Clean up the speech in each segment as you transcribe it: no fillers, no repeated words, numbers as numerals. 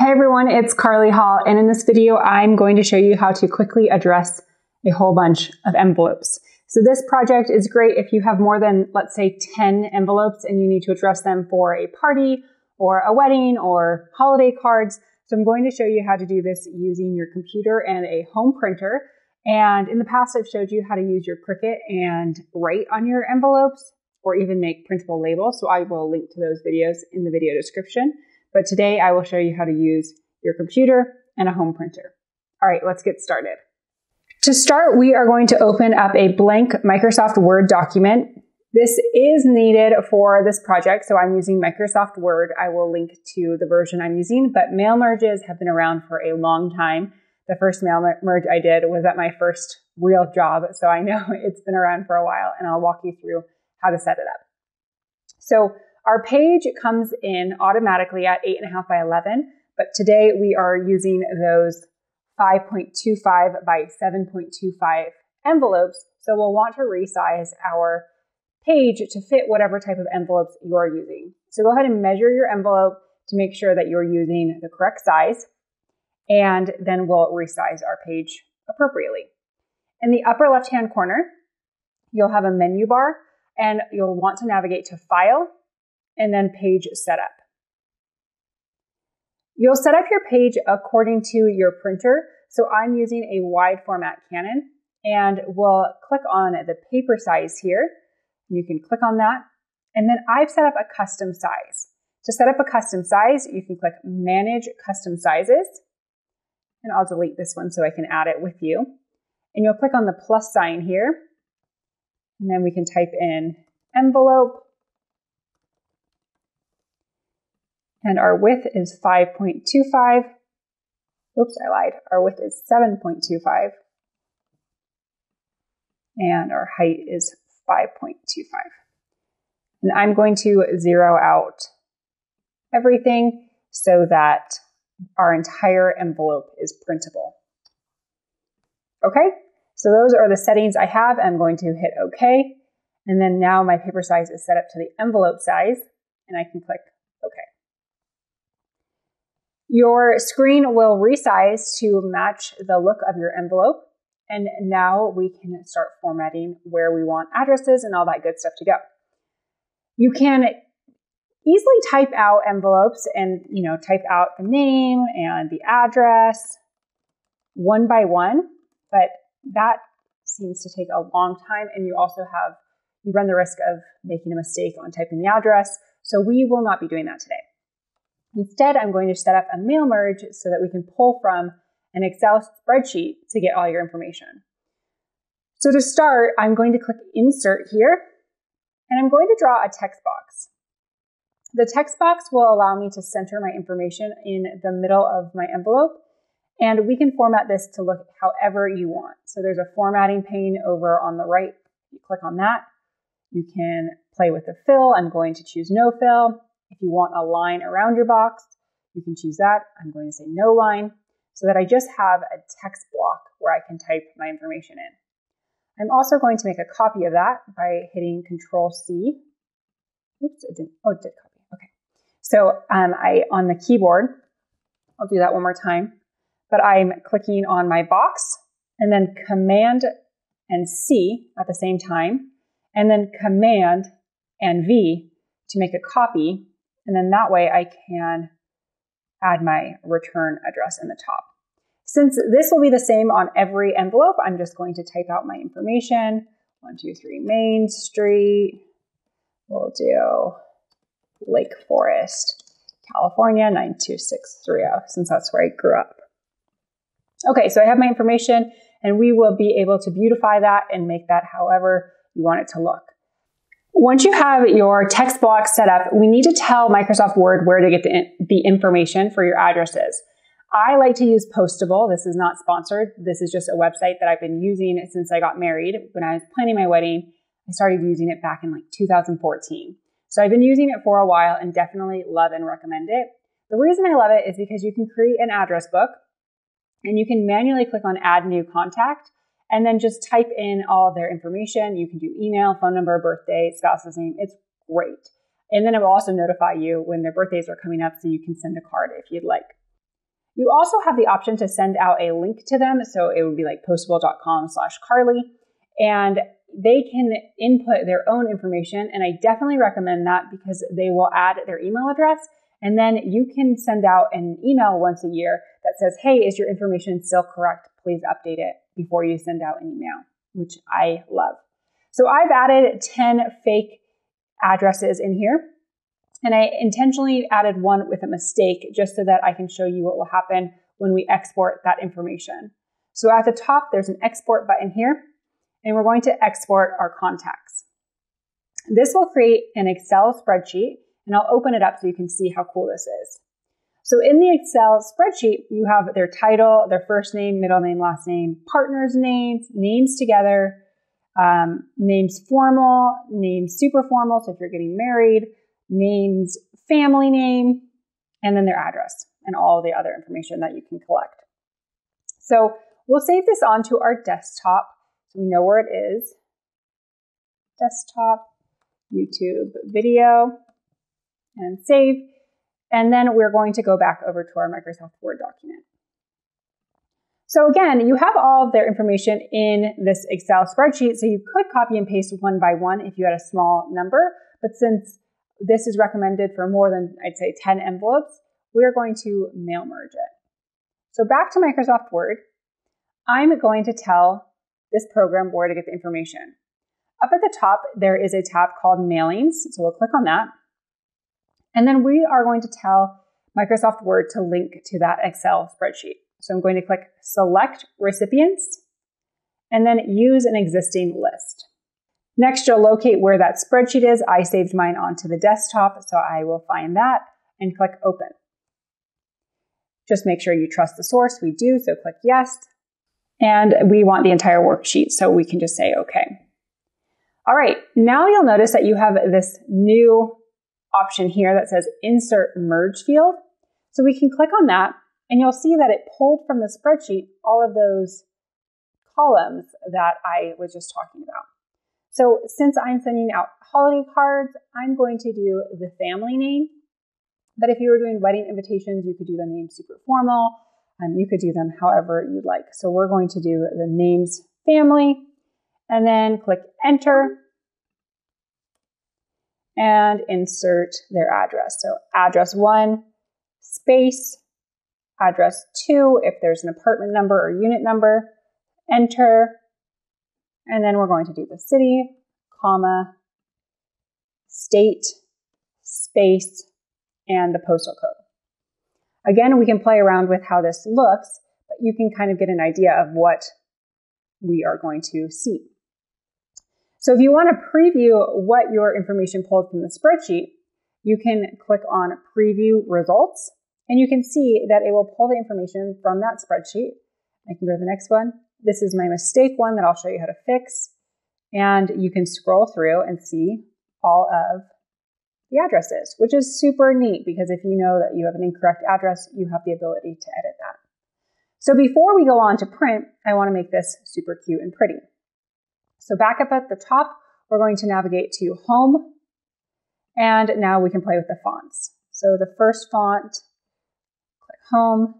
Hey everyone, it's Karley Hall, and in this video I'm going to show you how to quickly address a whole bunch of envelopes. So this project is great if you have more than, let's say, 10 envelopes and you need to address them for a party or a wedding or holiday cards. So I'm going to show you how to do this using your computer and a home printer. And in the past I've showed you how to use your Cricut and write on your envelopes or even make printable labels. So I will link to those videos in the video description. But today I will show you how to use your computer and a home printer. All right, let's get started. To start, we are going to open up a blank Microsoft Word document. This is needed for this project, so I'm using Microsoft Word. I will link to the version I'm using, but mail merges have been around for a long time. The first mail merge I did was at my first real job, so I know it's been around for a while, and I'll walk you through how to set it up. So our page comes in automatically at 8.5 by 11, but today we are using those 5.25 by 7.25 envelopes. So we'll want to resize our page to fit whatever type of envelopes you're using. So go ahead and measure your envelope to make sure that you're using the correct size, and then we'll resize our page appropriately. In the upper left-hand corner, you'll have a menu bar, and you'll want to navigate to File and then Page Setup. You'll set up your page according to your printer. So I'm using a wide format Canon, and we'll click on the paper size here. You can click on that. And then I've set up a custom size. To set up a custom size, you can click Manage Custom Sizes. And I'll delete this one so I can add it with you. And you'll click on the plus sign here. And then we can type in envelope. And our width is 5.25. Oops, I lied. Our width is 7.25. And our height is 5.25. And I'm going to zero out everything so that our entire envelope is printable. Okay, so those are the settings I have. I'm going to hit OK. And then now my paper size is set up to the envelope size, and I can click OK. Your screen will resize to match the look of your envelope. And now we can start formatting where we want addresses and all that good stuff to go. You can easily type out envelopes and, you know, type out the name and the address one by one, but that seems to take a long time. And you also you run the risk of making a mistake on typing the address. So we will not be doing that today. Instead, I'm going to set up a mail merge so that we can pull from an Excel spreadsheet to get all your information. So to start, I'm going to click Insert here, and I'm going to draw a text box. The text box will allow me to center my information in the middle of my envelope, and we can format this to look however you want. So there's a formatting pane over on the right. You click on that. You can play with the fill. I'm going to choose no fill. If you want a line around your box, you can choose that. I'm going to say no line so that I just have a text block where I can type my information in. I'm also going to make a copy of that by hitting Control C. Oops, it didn't. Oh, it did copy. Okay. So on the keyboard, I'll do that one more time, but I'm clicking on my box and then Command and C at the same time, and then Command and V to make a copy. And then that way I can add my return address in the top. Since this will be the same on every envelope, I'm just going to type out my information. 123 Main Street. We'll do Lake Forest, California, 92630, since that's where I grew up. Okay, so I have my information, and we will be able to beautify that and make that however you want it to look. Once you have your text block set up, we need to tell Microsoft Word where to get the information for your addresses. I like to use Postable. This is not sponsored. This is just a website that I've been using since I got married. When I was planning my wedding, I started using it back in like 2014. So I've been using it for a while and definitely love and recommend it. The reason I love it is because you can create an address book and you can manually click on Add New Contact, and then just type in all their information. You can do email, phone number, birthday, spouse's name. It's great. And then it will also notify you when their birthdays are coming up, so you can send a card if you'd like. You also have the option to send out a link to them. So it would be like postable.com/Karley, and they can input their own information. And I definitely recommend that because they will add their email address. And then you can send out an email once a year that says, hey, is your information still correct? Please update it before you send out an email, which I love. So I've added 10 fake addresses in here. And I intentionally added one with a mistake just so that I can show you what will happen when we export that information. So at the top, there's an export button here, and we're going to export our contacts. This will create an Excel spreadsheet, and I'll open it up so you can see how cool this is. So in the Excel spreadsheet, you have their title, their first name, middle name, last name, partners' names, names together, names formal, names super formal, so if you're getting married, names, family name, and then their address and all the other information that you can collect. So we'll save this onto our desktop so we know where it is. Desktop, YouTube video, and save. And then we're going to go back over to our Microsoft Word document. So again, you have all of their information in this Excel spreadsheet, so you could copy and paste one by one if you had a small number, but since this is recommended for more than, I'd say, 10 envelopes, we're going to mail merge it. So back to Microsoft Word, I'm going to tell this program where to get the information. Up at the top, there is a tab called Mailings, so we'll click on that. And then we are going to tell Microsoft Word to link to that Excel spreadsheet. So I'm going to click Select Recipients, and then Use an Existing List. Next, you'll locate where that spreadsheet is. I saved mine onto the desktop, so I will find that and click Open. Just make sure you trust the source. We do, so click Yes. And we want the entire worksheet, so we can just say OK. All right, now you'll notice that you have this new option here that says Insert Merge Field. So we can click on that, and you'll see that it pulled from the spreadsheet all of those columns that I was just talking about. So since I'm sending out holiday cards, I'm going to do the family name. But if you were doing wedding invitations, you could do the name super formal. You could do them however you'd like. So we're going to do the names family, and then click Enter and insert their address. So address 1, space, address 2, if there's an apartment number or unit number, Enter. And then we're going to do the city, comma, state, space, and the postal code. Again, we can play around with how this looks, but you can kind of get an idea of what we are going to see. So if you want to preview what your information pulled from the spreadsheet, you can click on Preview Results, and you can see that it will pull the information from that spreadsheet. I can go to the next one. This is my mistake one that I'll show you how to fix. And you can scroll through and see all of the addresses, which is super neat because if you know that you have an incorrect address, you have the ability to edit that. So before we go on to print, I want to make this super cute and pretty. So back up at the top, we're going to navigate to Home. And now we can play with the fonts. So the first font, click Home.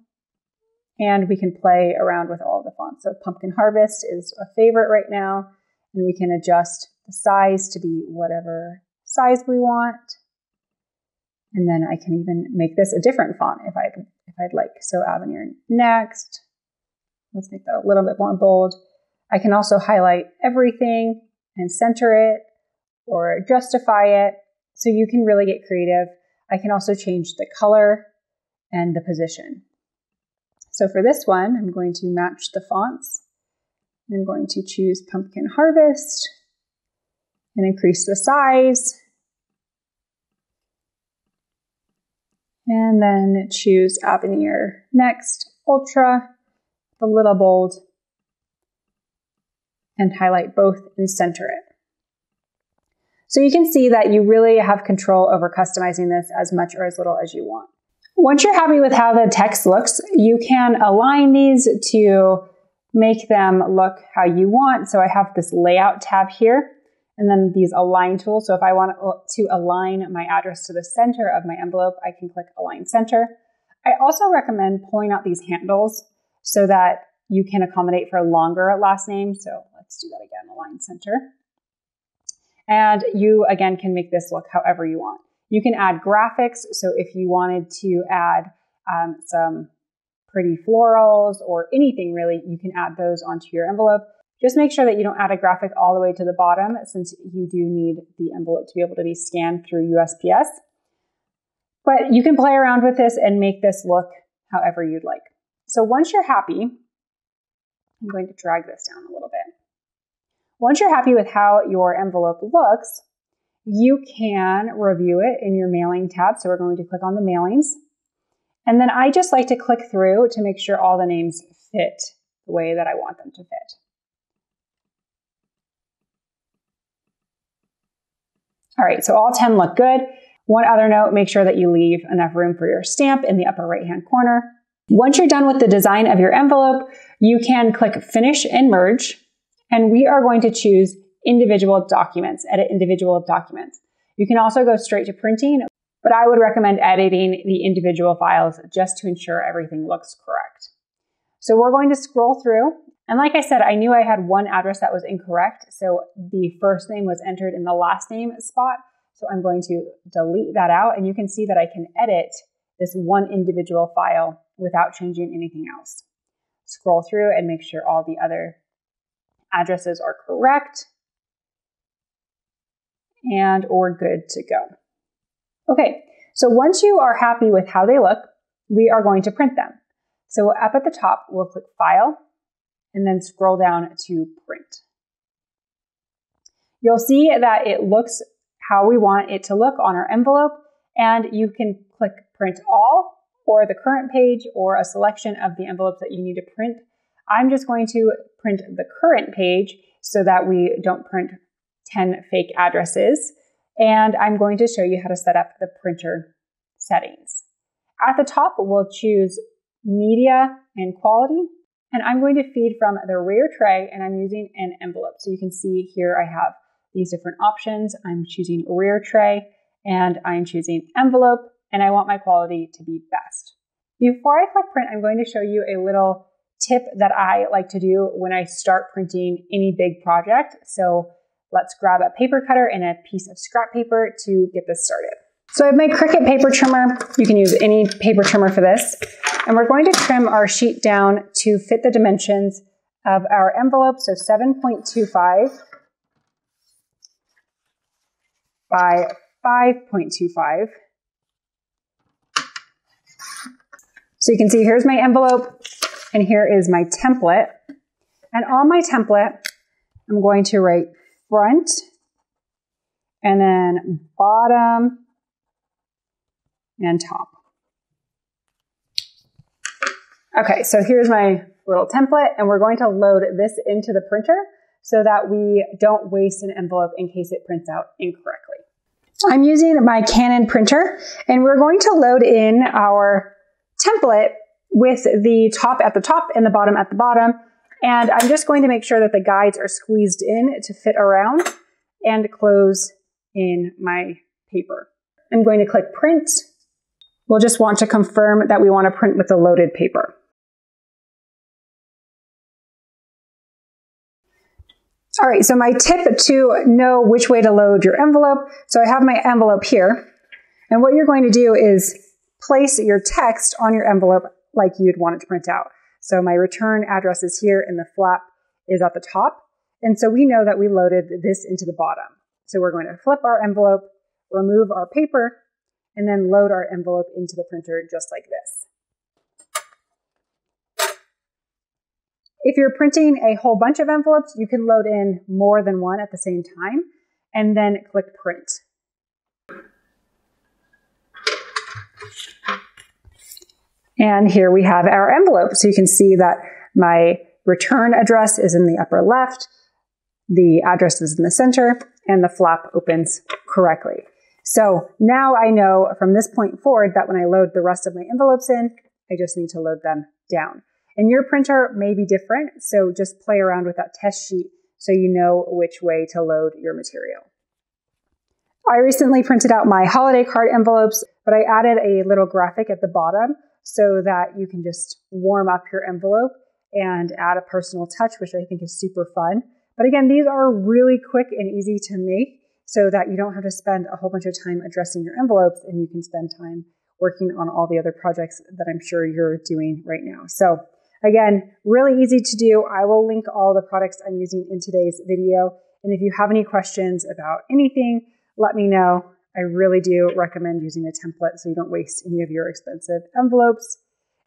And we can play around with all the fonts. So Pumpkin Harvest is a favorite right now, and we can adjust the size to be whatever size we want. And then I can even make this a different font if I'd like. So Avenir Next, let's make that a little bit more bold. I can also highlight everything and center it or justify it. So you can really get creative. I can also change the color and the position. So for this one, I'm going to match the fonts. I'm going to choose Pumpkin Harvest and increase the size. And then choose Avenir Next, Ultra, a little bold, and highlight both and center it. So you can see that you really have control over customizing this as much or as little as you want. Once you're happy with how the text looks, you can align these to make them look how you want. So I have this layout tab here and then these align tools. So if I want to align my address to the center of my envelope, I can click Align Center. I also recommend pulling out these handles so that you can accommodate for a longer last name. So let's do that again, align center. And you, again, can make this look however you want. You can add graphics. So if you wanted to add some pretty florals or anything really, you can add those onto your envelope. Just make sure that you don't add a graphic all the way to the bottom, since you do need the envelope to be able to be scanned through USPS. But you can play around with this and make this look however you'd like. So once you're happy, I'm going to drag this down a little bit. Once you're happy with how your envelope looks, you can review it in your mailing tab. So we're going to click on the mailings. And then I just like to click through to make sure all the names fit the way that I want them to fit. All right, so all 10 look good. One other note, make sure that you leave enough room for your stamp in the upper right-hand corner. Once you're done with the design of your envelope, you can click Finish and Merge, and we are going to choose Individual Documents, Edit Individual Documents. You can also go straight to Printing, but I would recommend editing the individual files just to ensure everything looks correct. So we're going to scroll through, and like I said, I knew I had one address that was incorrect, so the first name was entered in the last name spot, so I'm going to delete that out, and you can see that I can edit this one individual file without changing anything else. Scroll through and make sure all the other addresses are correct, and we're good to go. Okay, so once you are happy with how they look, we are going to print them. So up at the top, we'll click File, and then scroll down to Print. You'll see that it looks how we want it to look on our envelope, and you can click Print All, or the current page, or a selection of the envelopes that you need to print. I'm just going to print the current page so that we don't print 10 fake addresses. And I'm going to show you how to set up the printer settings. At the top, we'll choose Media and Quality, and I'm going to feed from the rear tray, and I'm using an envelope. So you can see here I have these different options. I'm choosing rear tray, and I'm choosing envelope, and I want my quality to be best. Before I click print, I'm going to show you a little tip that I like to do when I start printing any big project. So let's grab a paper cutter and a piece of scrap paper to get this started. So I have my Cricut paper trimmer. You can use any paper trimmer for this. And we're going to trim our sheet down to fit the dimensions of our envelope. So 7.25 by 5.25. So you can see here's my envelope and here is my template. And on my template, I'm going to write front and then bottom and top. Okay, so here's my little template, and we're going to load this into the printer so that we don't waste an envelope in case it prints out incorrectly. I'm using my Canon printer, and we're going to load in our template with the top at the top and the bottom at the bottom. And I'm just going to make sure that the guides are squeezed in to fit around and close in my paper. I'm going to click print. We'll just want to confirm that we want to print with the loaded paper. All right, so my tip to know which way to load your envelope. So I have my envelope here. And what you're going to do is place your text on your envelope like you'd want it to print out. So my return address is here and the flap is at the top. And so we know that we loaded this into the bottom. So we're going to flip our envelope, remove our paper, and then load our envelope into the printer just like this. If you're printing a whole bunch of envelopes, you can load in more than one at the same time and then click print. And here we have our envelope. So you can see that my return address is in the upper left, the address is in the center, and the flap opens correctly. So now I know from this point forward that when I load the rest of my envelopes in, I just need to load them down. And your printer may be different, so just play around with that test sheet so you know which way to load your material. I recently printed out my holiday card envelopes, but I added a little graphic at the bottom so that you can just warm up your envelope and add a personal touch, which I think is super fun. But again, these are really quick and easy to make so that you don't have to spend a whole bunch of time addressing your envelopes, and you can spend time working on all the other projects that I'm sure you're doing right now. So again, really easy to do. I will link all the products I'm using in today's video. And if you have any questions about anything, let me know. I really do recommend using a template so you don't waste any of your expensive envelopes.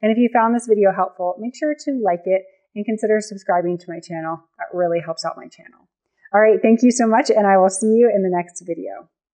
And if you found this video helpful, make sure to like it and consider subscribing to my channel. That really helps out my channel. All right, thank you so much, and I will see you in the next video.